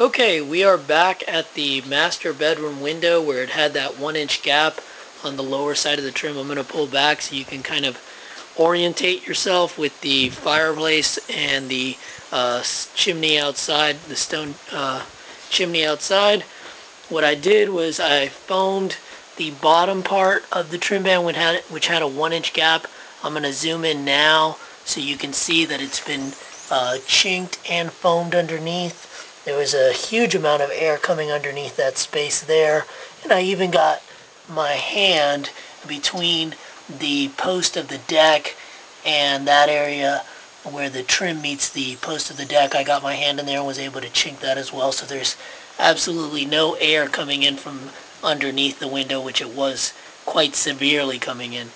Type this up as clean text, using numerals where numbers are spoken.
Okay, we are back at the master bedroom window where it had that 1-inch gap on the lower side of the trim. I'm going to pull back so you can kind of orientate yourself with the fireplace and the chimney outside, the stone chimney outside. What I did was I foamed the bottom part of the trim band which had a 1-inch gap. I'm going to zoom in now so you can see that it's been chinked and foamed underneath. There was a huge amount of air coming underneath that space there, and I even got my hand between the post of the deck and that area where the trim meets the post of the deck. I got my hand in there and was able to chink that as well, so there's absolutely no air coming in from underneath the window, which it was quite severely coming in.